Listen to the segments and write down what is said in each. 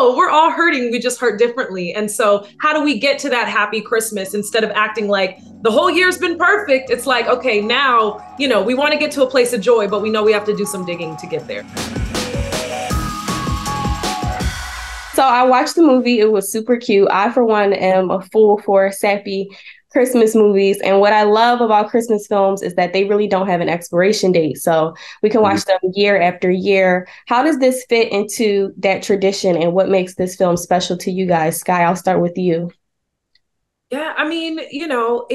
no, we're all hurting, we just hurt differently. And so how do we get to that happy Christmas instead of acting like the whole year's been perfect? It's like, okay, now, you know, we want to get to a place of joy, but we know we have to do some digging to get there. So I watched the movie. It was super cute. I, for one, am a fool for sappy Christmas movies. And what I love about Christmas films is that they really don't have an expiration date. So we can watch them year after year. How does this fit into that tradition and what makes this film special to you guys? Skye, I'll start with you. Yeah, I mean, you know,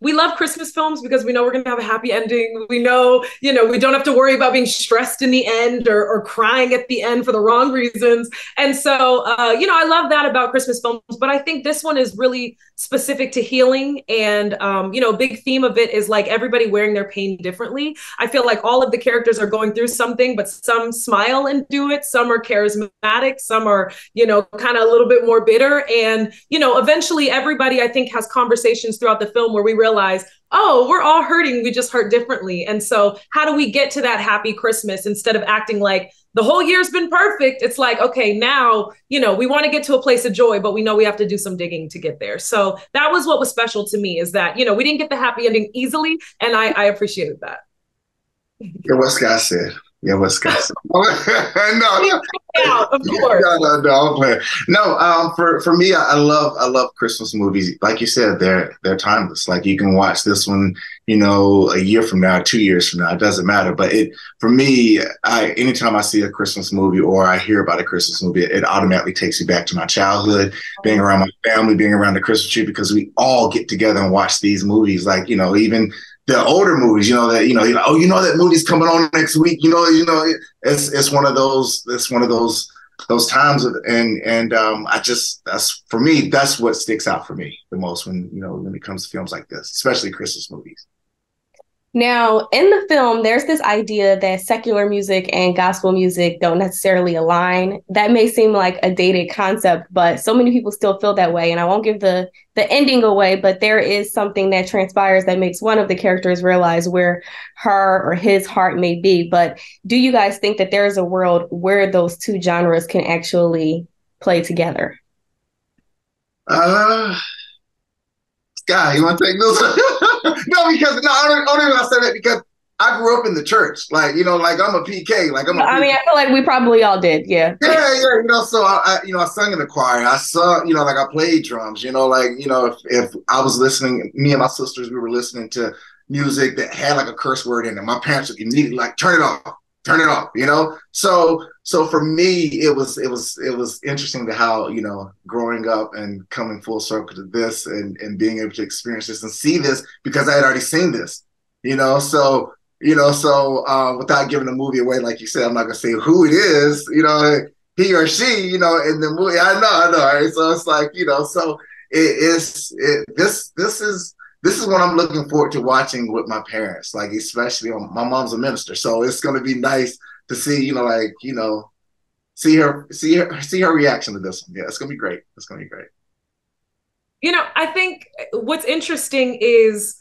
we love Christmas films because we know we're going to have a happy ending. We know, you know, we don't have to worry about being stressed in the end or crying at the end for the wrong reasons. And so, you know, I love that about Christmas films, but I think this one is really specific to healing. And, you know, a big theme of it is like everybody wearing their pain differently. I feel like all of the characters are going through something, but some smile and do it. Some are charismatic. Some are, you know, kind of a little bit more bitter. And, you know, eventually everybody, I think, has conversations throughout the film where we realize, oh, we're all hurting, we just hurt differently. And so how do we get to that happy Christmas instead of acting like the whole year's been perfect? It's like, okay, now, you know, we want to get to a place of joy, but we know we have to do some digging to get there. So that was what was special to me, is that, you know, we didn't get the happy ending easily. And I appreciated that. Yeah, what Skye said. Yeah, what Skye said. Yeah, of course. No, I'm playing. No, for me, I love Christmas movies. Like you said, they're timeless. Like, you can watch this one, you know, a year from now, 2 years from now, it doesn't matter. But it, for me, anytime I see a Christmas movie or I hear about a Christmas movie, it automatically takes me back to my childhood, being around my family, being around the Christmas tree, because we all get together and watch these movies. Like, you know, even the older movies, you know, that, you know, you're like, oh, you know, that movie's coming on next week. You know, it's one of those times. And I just, that's, for me, that's what sticks out for me the most when, you know, when it comes to films like this, especially Christmas movies. Now, in the film, there's this idea that secular music and gospel music don't necessarily align. That may seem like a dated concept, but so many people still feel that way. And I won't give the ending away, but there is something that transpires that makes one of the characters realize where her or his heart may be. But do you guys think that there is a world where those two genres can actually play together? Skye, you want to take those? No, because I don't even I said that because I grew up in the church. Like, you know, like I'm a PK. Like I'm a PK. I mean, I feel like we probably all did. Yeah. Yeah. You know, so I sung in the choir. I sung, you know, like I played drums, you know, like, you know, if I was listening, me and my sisters, we were listening to music that had like a curse word in it. My parents would immediately like, turn it off, you know? So for me, it was interesting to how, you know, growing up and coming full circle to this and being able to experience this and see this, because I had already seen this, you know? So without giving the movie away, like you said, I'm not gonna say who it is, you know, he or she, you know, in the movie. I know. Right? So it's like, you know, so this is what I'm looking forward to watching with my parents, like, especially my mom's a minister. So it's going to be nice to see, you know, like, you know, see her reaction to this one. Yeah, it's going to be great. It's going to be great. You know, I think what's interesting is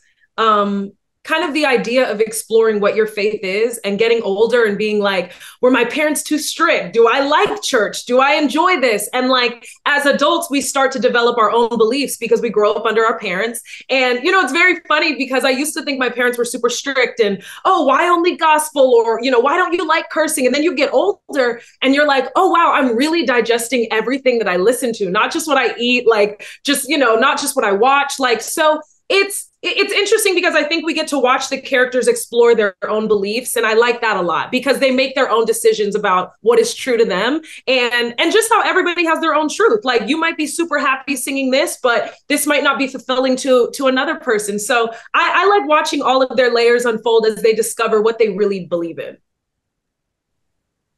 kind of the idea of exploring what your faith is and getting older and being like, were my parents too strict? Do I like church? Do I enjoy this? And like, as adults, we start to develop our own beliefs because we grow up under our parents. And, you know, it's very funny because I used to think my parents were super strict and, oh, why only gospel? Or, you know, why don't you like cursing? And then you get older and you're like, oh, wow, I'm really digesting everything that I listen to, not just what I eat, like just, you know, not just what I watch. Like, so it's interesting because I think we get to watch the characters explore their own beliefs. And I like that a lot because they make their own decisions about what is true to them and just how everybody has their own truth. Like, you might be super happy singing this, but this might not be fulfilling to another person. So I like watching all of their layers unfold as they discover what they really believe in.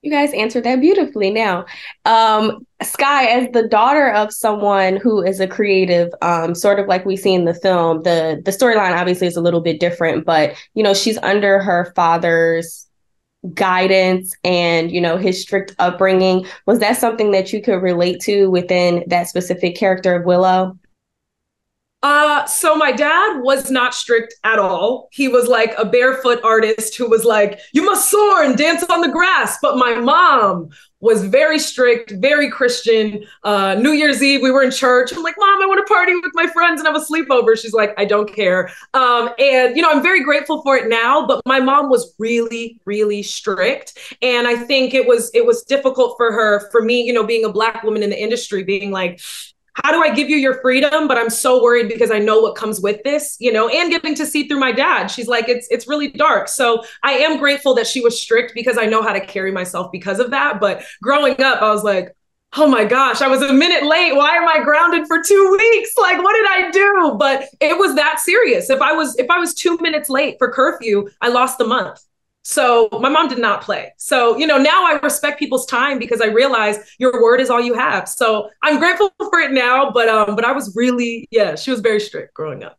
You guys answered that beautifully. Now, Skye, as the daughter of someone who is a creative, sort of like we see in the film, the storyline obviously is a little bit different, but, you know, she's under her father's guidance and, you know, his strict upbringing. Was that something that you could relate to within that specific character of Willow? So my dad was not strict at all. He was like a barefoot artist who was like, you must soar and dance on the grass. But my mom was very strict, very Christian. New Year's Eve, we were in church. I'm like, Mom, I want to party with my friends and have a sleepover. She's like, I don't care. And, you know, I'm very grateful for it now, but my mom was really, really strict. And I think it was difficult for her, for me, you know, being a Black woman in the industry, being like, how do I give you your freedom? But I'm so worried because I know what comes with this, you know, and getting to see through my dad. She's like, it's really dark. So I am grateful that she was strict because I know how to carry myself because of that. But growing up, I was like, oh my gosh, I was a minute late. Why am I grounded for 2 weeks? Like, what did I do? But it was that serious. If I was 2 minutes late for curfew, I lost the month. So my mom did not play. So, you know, now I respect people's time because I realize your word is all you have. So I'm grateful for it now, but I was really, she was very strict growing up.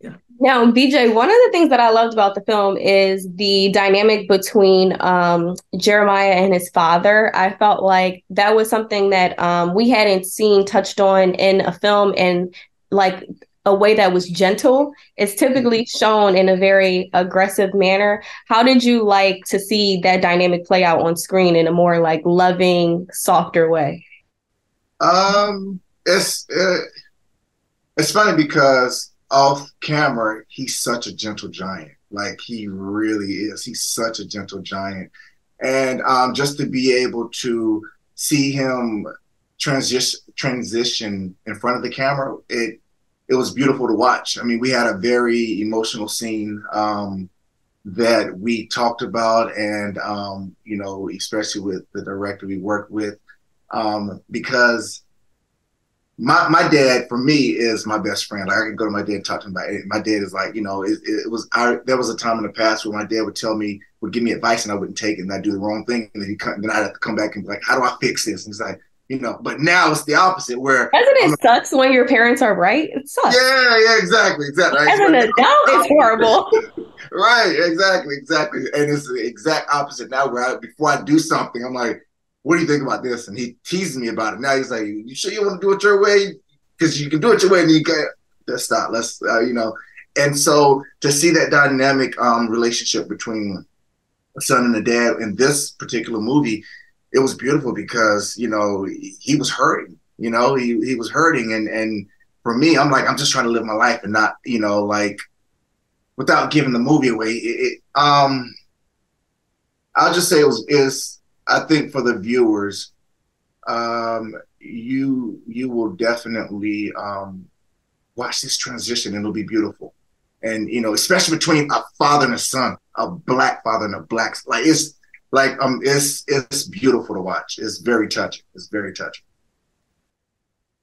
Yeah. Now, BJ, one of the things that I loved about the film is the dynamic between Jeremiah and his father. I felt like that was something that we hadn't seen touched on in a film, and like a way that was gentle. It's typically shown in a very aggressive manner. How did you like to see that dynamic play out on screen in a more like loving, softer way? It's funny because off camera, he's such a gentle giant. Like he really is. He's such a gentle giant. And just to be able to see him transition in front of the camera, it was beautiful to watch. I mean, we had a very emotional scene that we talked about, and you know, especially with the director we worked with, because my dad for me is my best friend. Like I can go to my dad and talk to him about it. My dad is like, you know, there was a time in the past where my dad would give me advice and I wouldn't take it, and I'd do the wrong thing, and then I'd have to come back and be like, how do I fix this? And he's like, you know, but now it's the opposite. Where doesn't it sucks when your parents are right? It sucks. Yeah, exactly. As an adult, it's horrible. Right, exactly, and it's the exact opposite now. Where before I do something, I'm like, "What do you think about this?" And he teases me about it. Now he's like, "You sure you want to do it your way? Because you can do it your way, and you can just stop. Let's, you know." And so to see that dynamic relationship between a son and a dad in this particular movie. It was beautiful because, you know, he was hurting, you know, he was hurting. And for me, I'm like, I'm just trying to live my life and not, you know, like without giving the movie away. I'll just say I think for the viewers, you will definitely watch this transition and it'll be beautiful. And, you know, especially between a father and a son, a Black father and a Black, like it's beautiful to watch. It's very touching.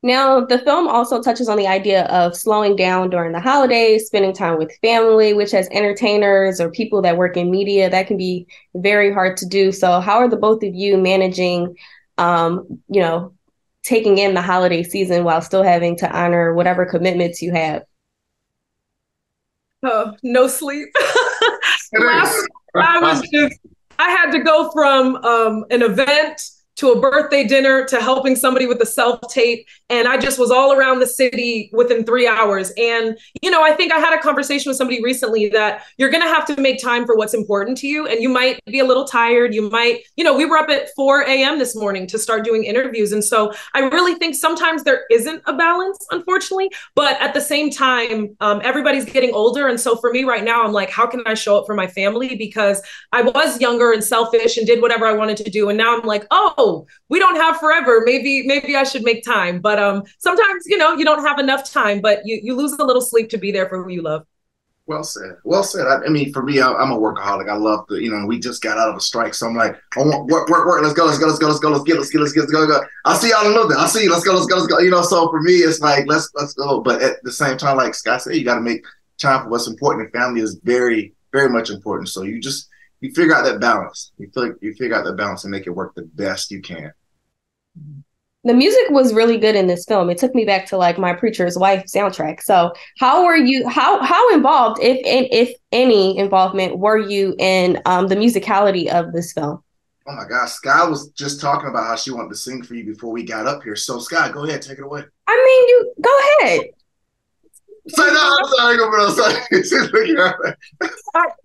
Now, the film also touches on the idea of slowing down during the holidays, spending time with family, which as entertainers or people that work in media, that can be very hard to do. So how are the both of you managing, you know, taking in the holiday season while still having to honor whatever commitments you have? Oh, no sleep. I had to go from an event to a birthday dinner to helping somebody with a self-tape. And I just was all around the city within 3 hours. And, you know, I think I had a conversation with somebody recently that you're going to have to make time for what's important to you. And you might be a little tired. You might, you know, we were up at 4 a.m. this morning to start doing interviews. And so I really think sometimes there isn't a balance, unfortunately. But at the same time, everybody's getting older. And so for me right now, I'm like, how can I show up for my family? Because I was younger and selfish and did whatever I wanted to do. And now I'm like, oh, we don't have forever. Maybe I should make time. But sometimes, you know, you don't have enough time, but you lose a little sleep to be there for who you love. Well said. Well said. I mean, for me, I'm a workaholic. I love the, you know, we just got out of a strike. So I'm like, I want work. Let's go. I'll see y'all in a little bit. I'll see you. Let's go. You know, so for me, it's like, let's go. But at the same time, like Skye said, you got to make time for what's important. And family is very, very much important. So you just, you figure out that balance. You figure out that balance and make it work the best you can. The music was really good in this film. It took me back to like my Preacher's Wife soundtrack. So how were you, how involved, if any involvement were you in the musicality of this film? Oh my gosh, Skye was just talking about how she wanted to sing for you before we got up here. So Skye, go ahead, take it away. I mean, go ahead. I'm sorry, I'm sorry. She's looking at me.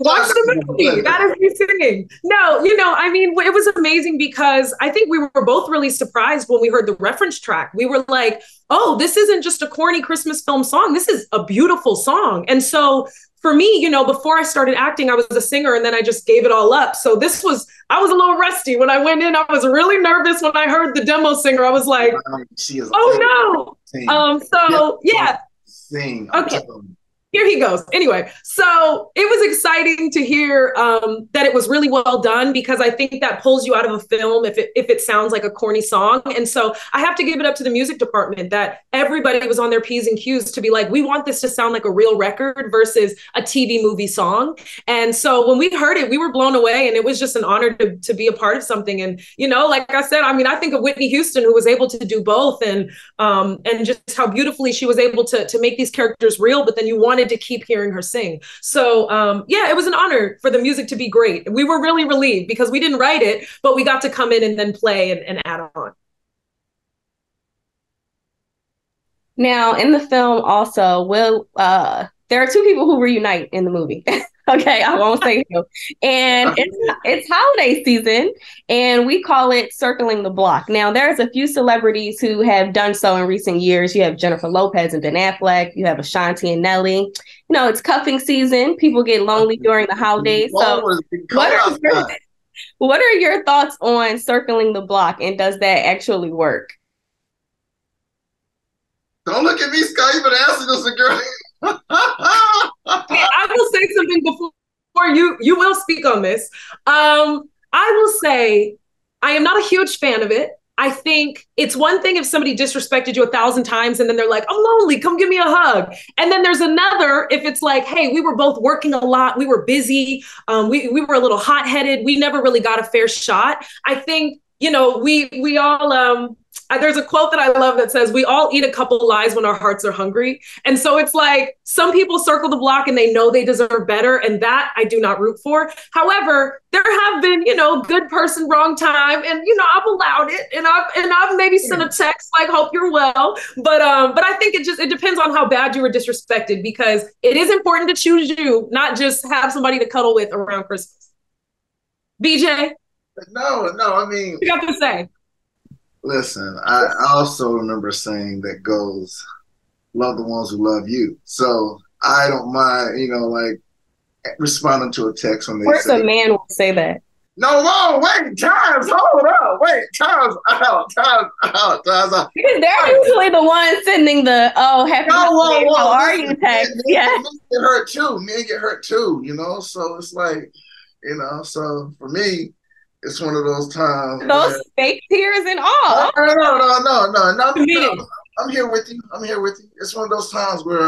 Watch the movie. That is me singing. No, you know, I mean, it was amazing because I think we were both really surprised when we heard the reference track. We were like, oh, this isn't just a corny Christmas film song. This is a beautiful song. And so for me, you know, before I started acting, I was a singer and then I just gave it all up. So this was, I was a little rusty when I went in. I was really nervous when I heard the demo singer. I was like, oh no. So yeah. Sing. Okay. Here he goes. Anyway, so it was exciting to hear that it was really well done, because I think that pulls you out of a film if it sounds like a corny song. And so I have to give it up to the music department that everybody was on their P's and Q's to be like, we want this to sound like a real record versus a TV movie song. And so when we heard it, we were blown away, and it was just an honor to be a part of something. And, you know, like I said, I mean, I think of Whitney Houston, who was able to do both, and just how beautifully she was able to make these characters real, but then you wanted to keep hearing her sing. So yeah, it was an honor for the music to be great. We were really relieved because we didn't write it, but we got to come in and then play and add on. Now in the film also, there are two people who reunite in the movie. Okay, I won't say who. And it's holiday season, and we call it circling the block. Now, there's a few celebrities who have done so in recent years. You have Jennifer Lopez and Ben Affleck. You have Ashanti and Nelly. You know, it's cuffing season. People get lonely during the holidays. So what are your thoughts on circling the block, and does that actually work? Don't look at me, Skye. You've been asking the security. I will say something before you will speak on this. I will say I am not a huge fan of it. I think it's one thing if somebody disrespected you 1,000 times and then they're like, I'm lonely, come give me a hug. And then there's another if it's like, hey, we were both working a lot, we were busy, we were a little hot-headed, we never really got a fair shot. I think, you know, we all there's a quote that I love that says, we all eat a couple lies when our hearts are hungry. And so it's like, some people circle the block and they know they deserve better. And that I do not root for. However, there have been, you know, good person, wrong time. And, you know, I've allowed it, and I've maybe sent a text like, hope you're well. But I think it depends on how bad you were disrespected, because it is important to choose you, not just have somebody to cuddle with around Christmas. BJ? No, I mean, what you got to say? Listen, I also remember saying that goes, love the ones who love you. So I don't mind, you know, like responding to a text when they say. Of course a man will say that. No, whoa, wait, time's, hold up, wait, time's out. They're usually the ones sending the, oh, happy birthday, how are you text. Yeah. Men get hurt too, you know? So it's like, you know, so for me, it's one of those times. Those fake tears and all. No. I'm here with you. It's one of those times where,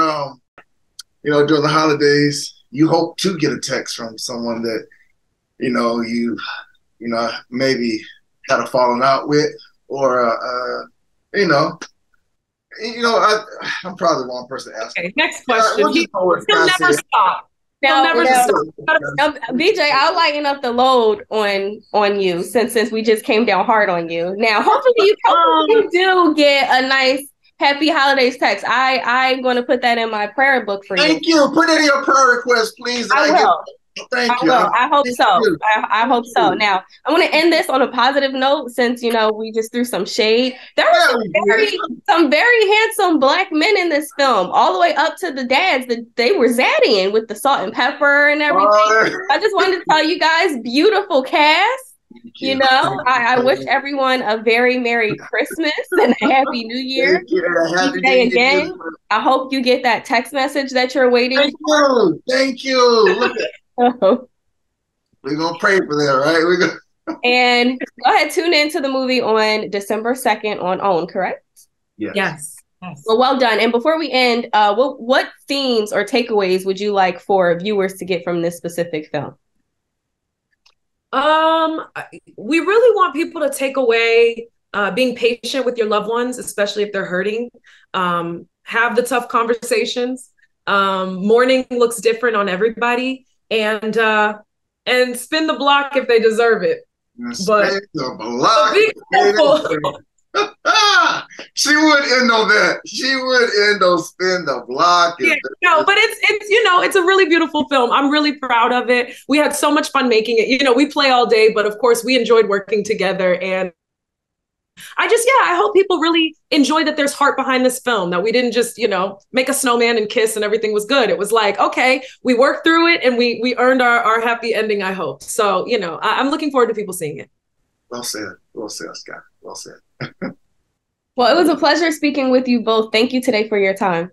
you know, during the holidays, you hope to get a text from someone that, you know, you maybe had a falling out with, or, I'm probably the wrong person to ask. Okay, next question. He'll never stop. BJ, I'll lighten up the load on you since we just came down hard on you. Now, hopefully you do get a nice happy holidays text. I'm going to put that in my prayer book for you. Thank you. Put it in your prayer request, please. Thank you. I hope so. Now, I want to end this on a positive note, since, you know, we just threw some shade. There were some very handsome black men in this film, all the way up to the dads that they were zaddying with the salt and pepper and everything. I just wanted to tell you guys, beautiful cast. You know, I wish everyone a very Merry Christmas and a Happy New Year. Happy New Year again. I hope you get that text message that you're waiting for. Thank you. Look at we're gonna pray for that, right? And go ahead, tune into the movie on December 2nd on OWN, correct? Yes. Well done. And before we end, what themes or takeaways would you like for viewers to get from this specific film? We really want people to take away being patient with your loved ones, especially if they're hurting. Have the tough conversations. Mourning looks different on everybody. And spin the block if they deserve it. But be careful. She would end on that. She would end on Spin the Block. Yeah, no, but it's you know, it's a really beautiful film. I'm really proud of it. We had so much fun making it. You know, we play all day, but of course we enjoyed working together. And I just, yeah, I hope people really enjoy that there's heart behind this film, that we didn't just, you know, make a snowman and kiss and everything was good. It was like, okay, we worked through it and we earned our happy ending, I hope. So, you know, I'm looking forward to people seeing it. Well said. Well said, Scott. Well said. Well, it was a pleasure speaking with you both. Thank you today for your time.